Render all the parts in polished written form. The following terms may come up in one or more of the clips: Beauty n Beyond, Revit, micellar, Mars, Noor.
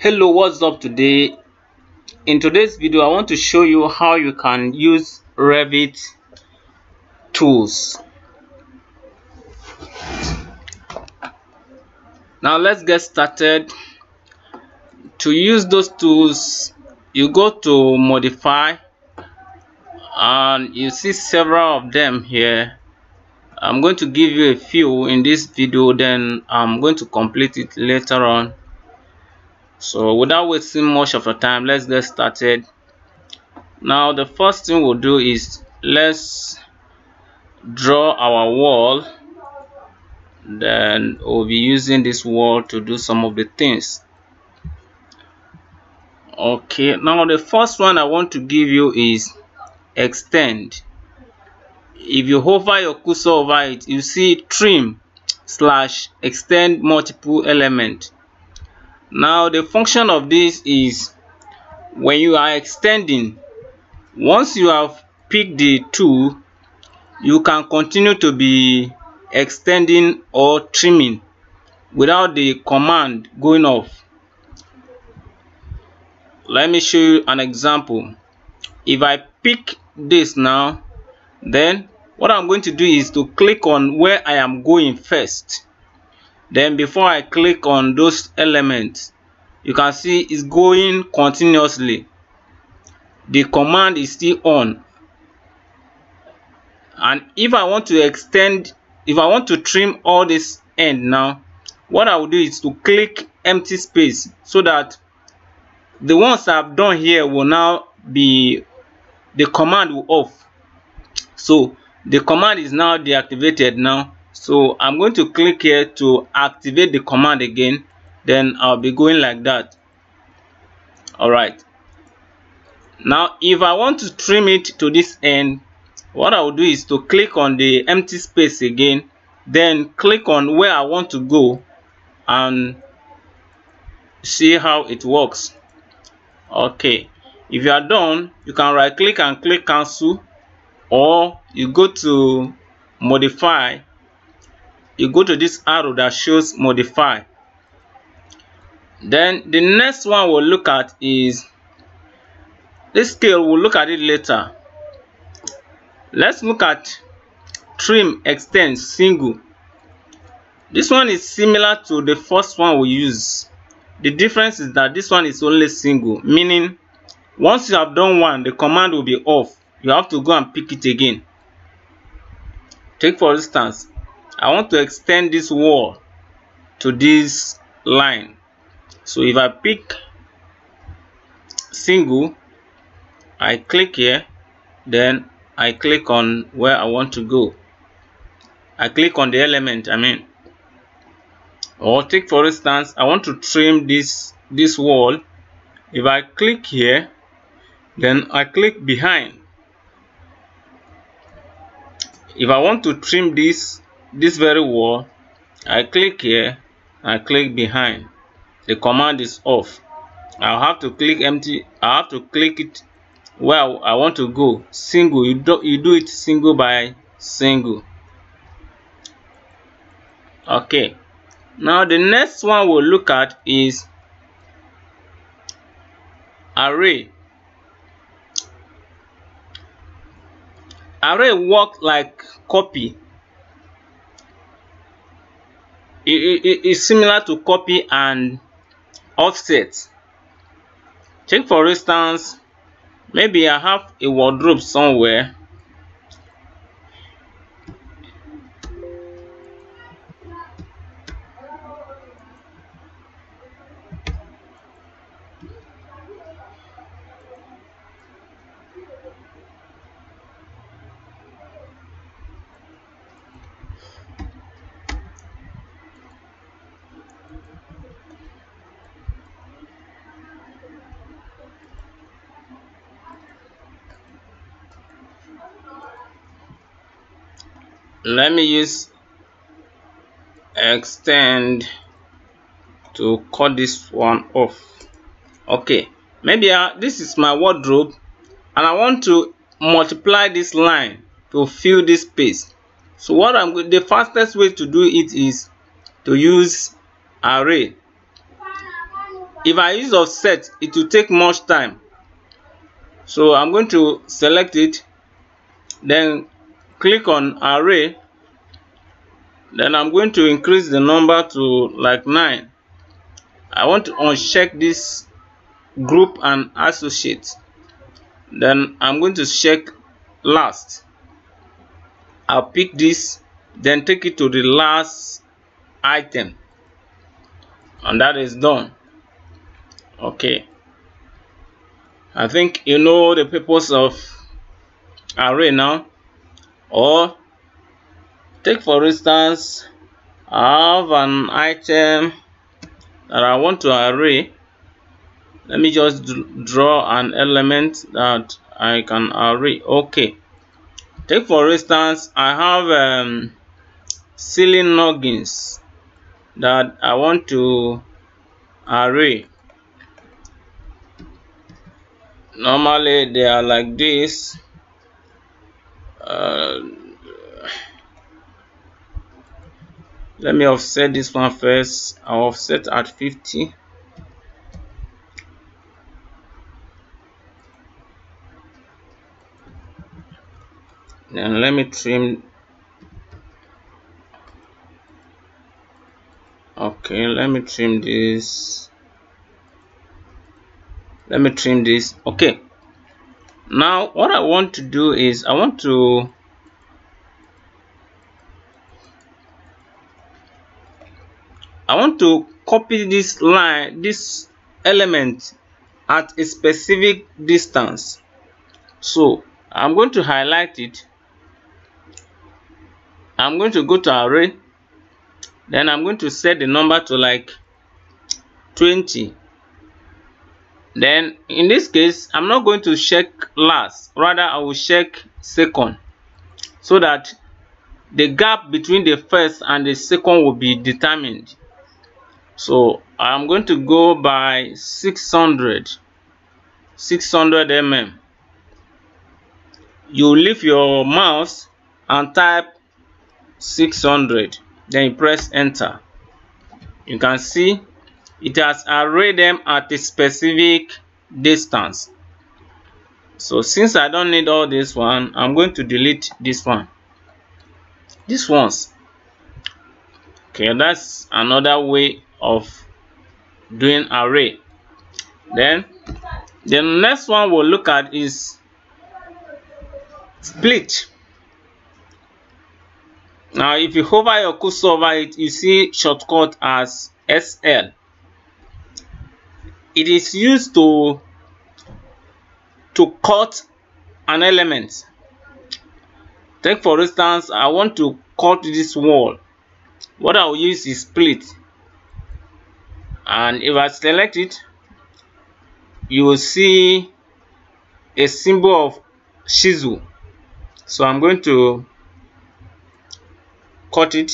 Hello, what's up today? In today's video, I want to show you how you can use Revit tools. Now let's get started. To use those tools, you go to modify and you see several of them here. I'm going to give you a few in this video, then I'm going to complete it later on. So without wasting much of your time, let's get started. Now the first thing we'll do is let's draw our wall. Then we'll be using this wall to do some of the things. Okay, now the first one I want to give you is extend. If you hover your cursor over it, you see trim / extend multiple element. Now the function of this is when you are extending, once you have picked the tool, you can continue to be extending or trimming without the command going off. Let me show you an example. If I pick this now, then what I'm going to do is to click on where I am going first. Then before I click on those elements, you can see it's going continuously. The command is still on. And if I want to extend, if I want to trim all this end now, what I will do is to click empty space so that the ones I've done here will now be, the command will off. So the command is now deactivated now. So I'm going to click here to activate the command again, then I'll be going like that. Alright. Now if I want to trim it to this end, what I'll do is to click on the empty space again, then click on where I want to go and see how it works. Okay. If you are done, you can right click and click cancel, or you go to modify. You go to this arrow that shows modify. Then the next one we'll look at is this scale. We'll look at it later. Let's look at trim extend single. This one is similar to the first one we use. The difference is that this one is only single, meaning once you have done one, the command will be off. You have to go and pick it again. Take for instance, I want to extend this wall to this line. So if I pick single, I click here, then I click on where I want to go. I click on the element, Or take for instance, I want to trim this wall. If I click here, then I click behind. If I want to trim this very wall, I click here, I click behind. The command is off. I'll have to click empty. I have to click it where I want to go. Single. You do it single by single. Okay. Now the next one we'll look at is array. Array works like copy. It is similar to copy and offset. Take for instance, maybe I have a wardrobe somewhere. Let me use extend to cut this one off. Okay, maybe this is my wardrobe and I want to multiply this line to fill this space. So what I'm going, the fastest way to do it is to use array. If I use offset, it will take much time. So I'm going to select it, then click on array, then I'm going to increase the number to like 9. I want to uncheck this group and associate, then I'm going to check last. I'll pick this, then take it to the last item, and that is done. Okay, I think you know the purpose of array now. Or take for instance, I have an item that I want to array. Let me just draw an element that I can array. Okay, take for instance, I have ceiling noggins that I want to array. Normally they are like this. Let me offset this one first. I'll offset at 50. And let me trim. Okay, let me trim this. Let me trim this. Okay, now what I want to do is I want to copy this line, this element at a specific distance. So I'm going to highlight it. I'm going to go to array, then I'm going to set the number to like 20. Then in this case, I'm not going to check last, rather I will check second, so that the gap between the first and the second will be determined. So I'm going to go by 600 mm. You leave your mouse and type 600, then you press enter. You can see it has arrayed them at a specific distance. So since I don't need all this one, I'm going to delete this one, these ones. Okay, that's another way of doing array. Then the next one we'll look at is split. Now if you hover your cursor over it, you see shortcut as SL. It is used to cut an element. Take for instance, I want to cut this wall. What I'll use is split, and if I select it, you will see a symbol of chisel. So I'm going to cut it,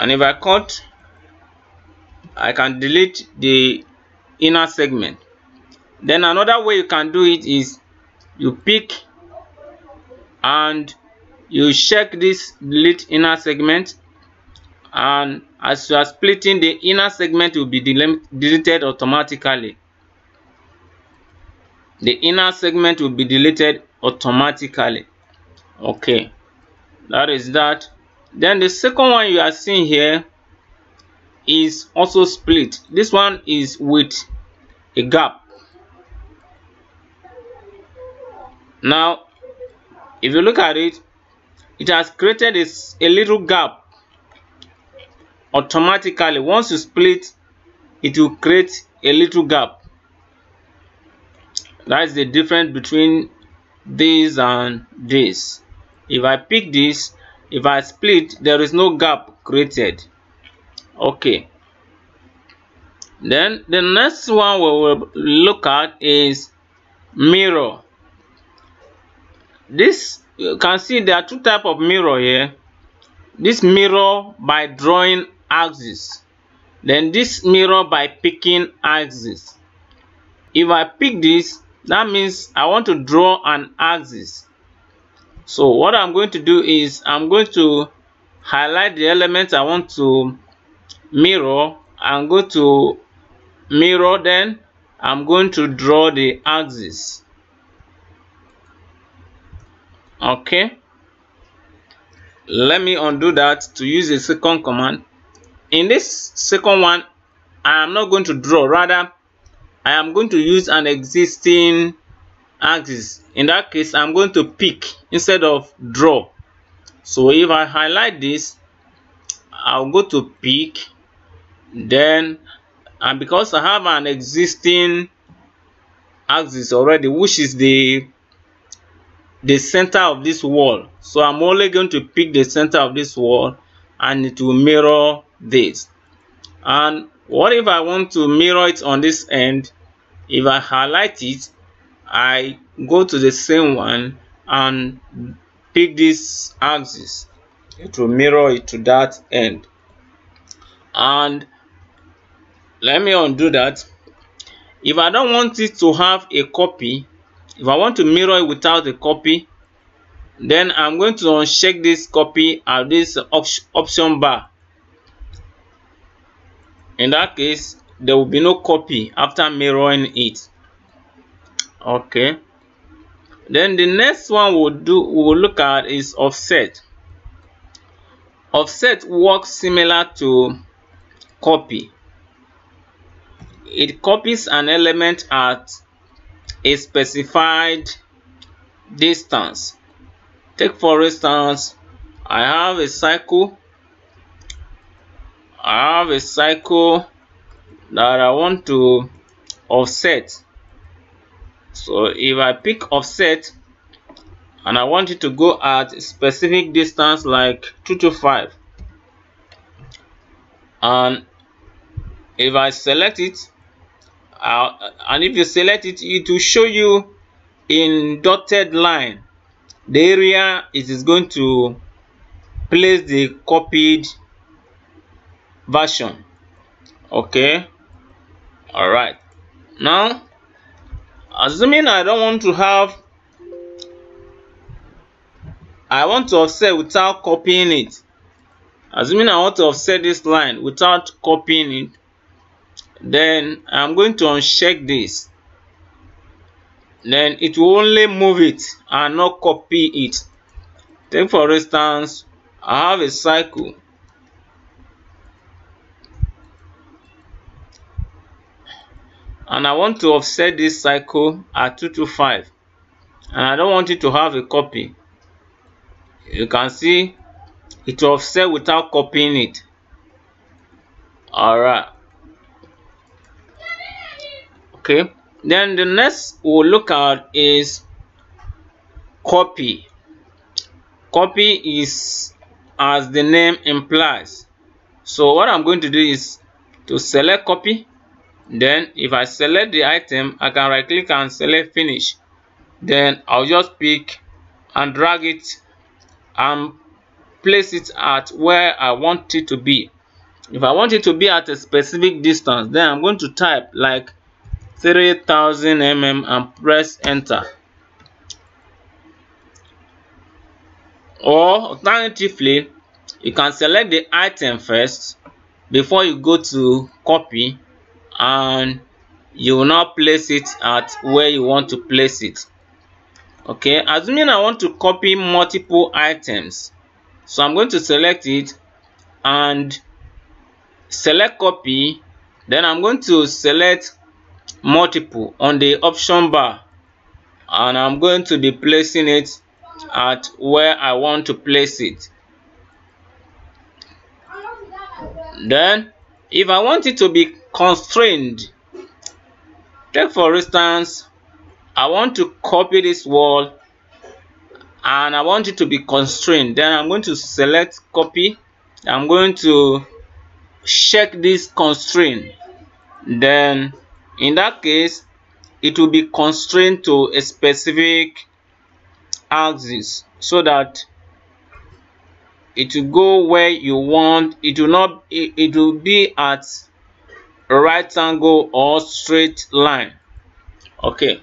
and if I cut, I can delete the inner segment. Then another way you can do it is you pick and you check this delete inner segment, and as you are splitting, the inner segment will be deleted automatically. The inner segment will be deleted automatically. Okay, that is that. Then the second one you are seeing here is also split. This one is with a gap. Now if you look at it, it has created a little gap automatically. Once you split, it will create a little gap. That is the difference between this and this. If I pick this, if I split, there is no gap created. Okay, then the next one we will look at is mirror. This, you can see there are two types of mirror here. This mirror by drawing axis, then this mirror by picking axis. If I pick this, that means I want to draw an axis. So what I'm going to do is I'm going to highlight the element I want to mirror and go to mirror, then I'm going to draw the axis. Okay, let me undo that to use a second command. In this second one, I am not going to draw, rather I am going to use an existing axis. In that case, I'm going to pick instead of draw. So if I highlight this, I'll go to pick, then, and because I have an existing axis already, which is the center of this wall, so I'm only going to pick the center of this wall and it will mirror this. And what if I want to mirror it on this end? If I highlight it, I go to the same one and pick this axis, it will mirror it to that end. And let me undo that. If I don't want it to have a copy, if I want to mirror it without a copy, then I'm going to uncheck this copy at this option bar. In that case, there will be no copy after mirroring it. Okay, then the next one we'll look at is offset. Offset works similar to copy. It copies an element at a specified distance. Take for instance, I have a cycle. I have a cycle that I want to offset. So if I pick offset and I want it to go at a specific distance like 2 to 5, and if I select it, and if you select it, it will show you in dotted line the area it is going to place the copied version. Okay, all right. Now, assuming I don't want to have, I want to offset without copying it. Assuming I want to offset this line without copying it, then I'm going to uncheck this. Then it will only move it and not copy it. Take for instance, I have a cycle. And I want to offset this cycle at 2 to 5, and I don't want it to have a copy. You can see it will offset without copying it. All right. Okay. Then the next we'll look at is copy. Copy is as the name implies. So what I'm going to do is to select copy. Then if I select the item, I can right click and select finish. Then I'll just pick and drag it and place it at where I want it to be. If I want it to be at a specific distance, then I'm going to type like 3000 mm and press enter. Or alternatively, you can select the item first before you go to copy, and you will now place it at where you want to place it. Okay, assuming I want to copy multiple items, so I'm going to select it and select copy. Then I'm going to select multiple on the option bar, and I'm going to be placing it at where I want to place it. Then if I want it to be constrained, take for instance, I want to copy this wall and I want it to be constrained, then I'm going to select copy. I'm going to check this constraint. Then in that case, it will be constrained to a specific axis so that it will go where you want. It will be at right angle or straight line. Okay,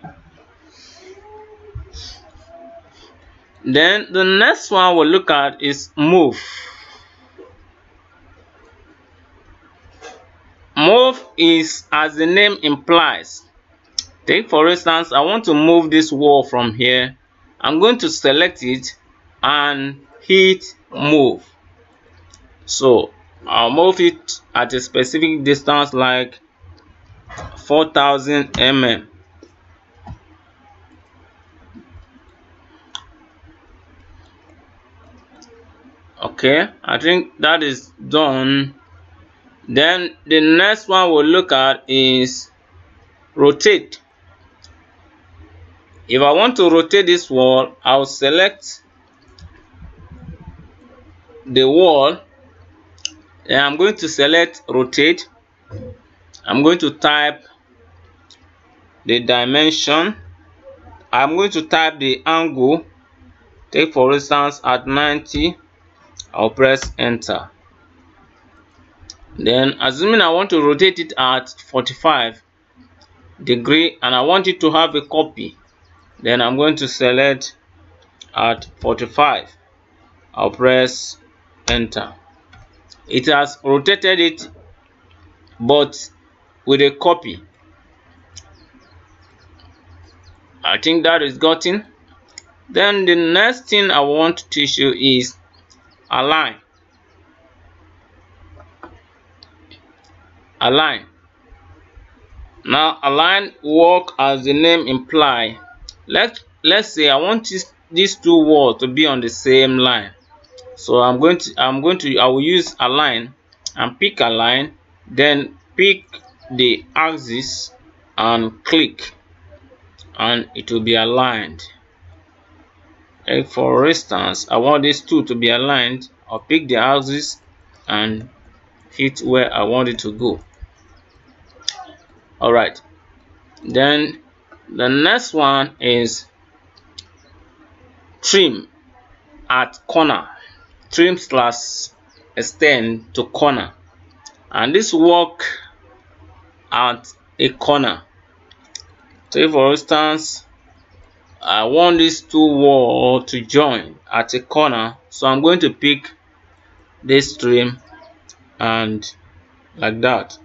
then the next one we'll look at is move. Move is as the name implies. Take for instance, I want to move this wall from here. I'm going to select it and hit move. So I'll move it at a specific distance, like 4000 mm. Okay, I think that is done. Then the next one we'll look at is rotate. If I want to rotate this wall, I'll select the wall and I'm going to select rotate. I'm going to type the dimension. I'm going to type the angle. Take for instance at 90. I'll press enter. Then assuming I want to rotate it at 45 degrees and I want it to have a copy, then I'm going to select at 45. I'll press enter. It has rotated it, but with a copy. I think that is gotten. Then the next thing I want to teach you is align. Align. Now align work as the name implies. Let's say I want these two walls to be on the same line. So I will use align and pick align, then pick the axis and click, and it will be aligned. And for instance, I want these two to be aligned. I'll pick the axis and hit where I want it to go. All right, then the next one is trim at corner. Trim slash extend to corner, and this work at a corner. So for instance, I want these two walls to join at a corner, so I'm going to pick this trim and like that.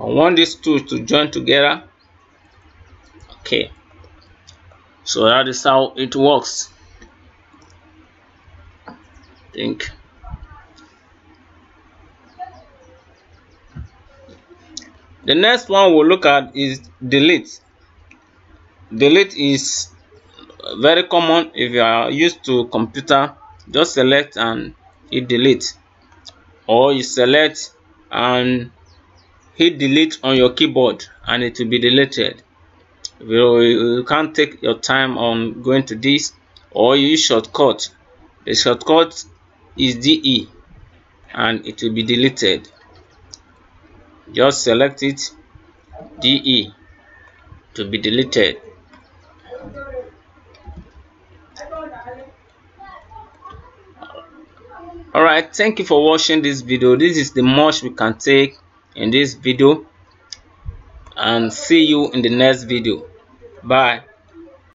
I want these two to join together. Okay, so that is how it works. I think the next one we'll look at is delete. Delete is very common. If you are used to computer, just select and hit delete, or you select and hit delete on your keyboard and it will be deleted. You can't take your time on going to this, or you use shortcut. The shortcut is DE and it will be deleted. Just select it, DE, to be deleted. All right, thank you for watching this video. This is the most we can take in this video, and see you in the next video. Bye.